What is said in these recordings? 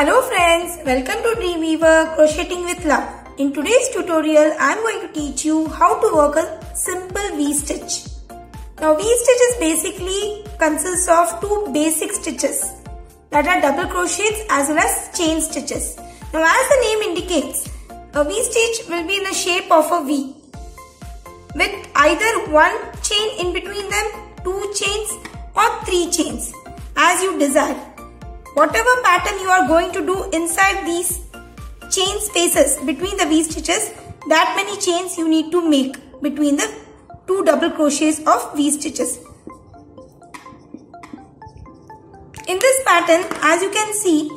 Hello friends, welcome to Dream Weaver Crocheting with Love. In today's tutorial, I am going to teach you how to work a simple V-stitch. Now V-stitch is basically consists of two basic stitches that are double crochets as well as chain stitches. Now as the name indicates, a V-stitch will be in the shape of a V with either one chain in between them, two chains or three chains as you desire. Whatever pattern you are going to do inside these chain spaces between the V stitches, that many chains you need to make between the two double crochets of V stitches. In this pattern, as you can see,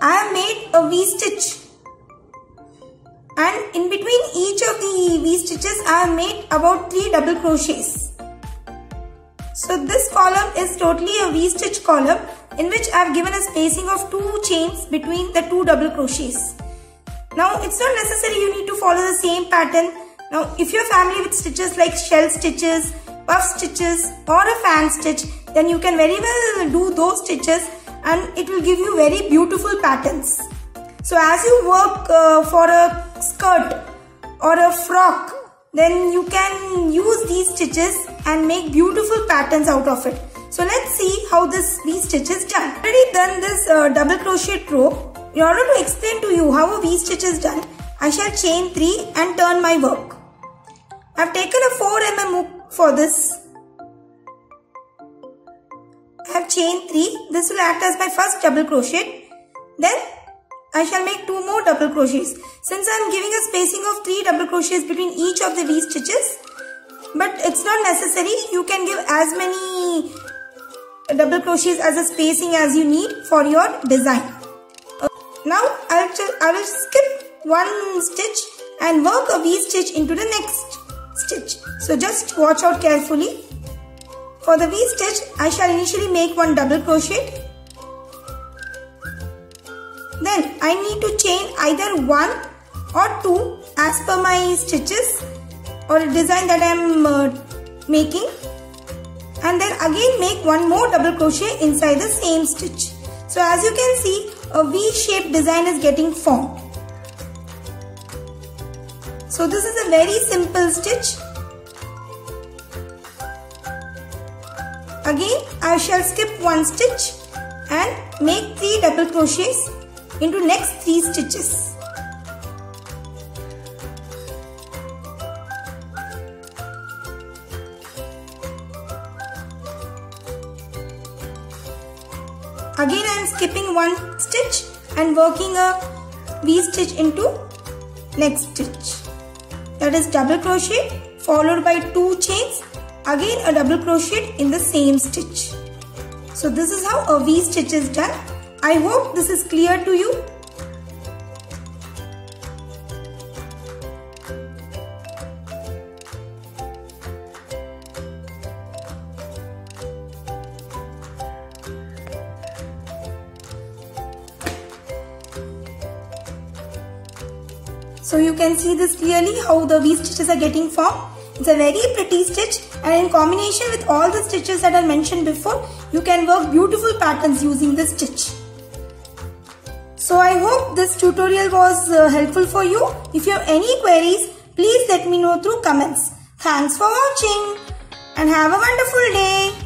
I have made a V stitch, and in between each of the V stitches I have made about 3 double crochets. So this column is totally a V stitch column, in which I have given a spacing of 2 chains between the 2 double crochets. Now it's not necessary you need to follow the same pattern. Now if you are familiar with stitches like shell stitches, puff stitches or a fan stitch, then you can very well do those stitches and it will give you very beautiful patterns. So as you work for a skirt or a frock, then you can use these stitches and make beautiful patterns out of it. So let's see how this V-stitch is done. I've already done this double crochet row. In order to explain to you how a V-stitch is done, I shall chain 3 and turn my work. I've taken a 4mm hook for this. I've chained 3. This will act as my first double crochet. Then I shall make 2 more double crochets. Since I'm giving a spacing of 3 double crochets between each of the V-stitches, but it's not necessary. You can give as many double crochets as a spacing as you need for your design. Now I will skip one stitch and work a V stitch into the next stitch. So just watch out carefully. For the V stitch, I shall initially make 1 double crochet. Then I need to chain either 1 or 2 as per my stitches or design that I am making. And then again make 1 more double crochet inside the same stitch. So as you can see, a V-shaped design is getting formed. So this is a very simple stitch. Again I shall skip 1 stitch and make 3 double crochets into next 3 stitches. Again I am skipping 1 stitch and working a V stitch into next stitch, that is double crochet followed by 2 chains, again a double crochet in the same stitch. So this is how a V stitch is done. I hope this is clear to you. So you can see this clearly how the V stitches are getting formed. It's a very pretty stitch, and in combination with all the stitches that I mentioned before, you can work beautiful patterns using this stitch. So I hope this tutorial was helpful for you. If you have any queries, please let me know through comments. Thanks for watching and have a wonderful day.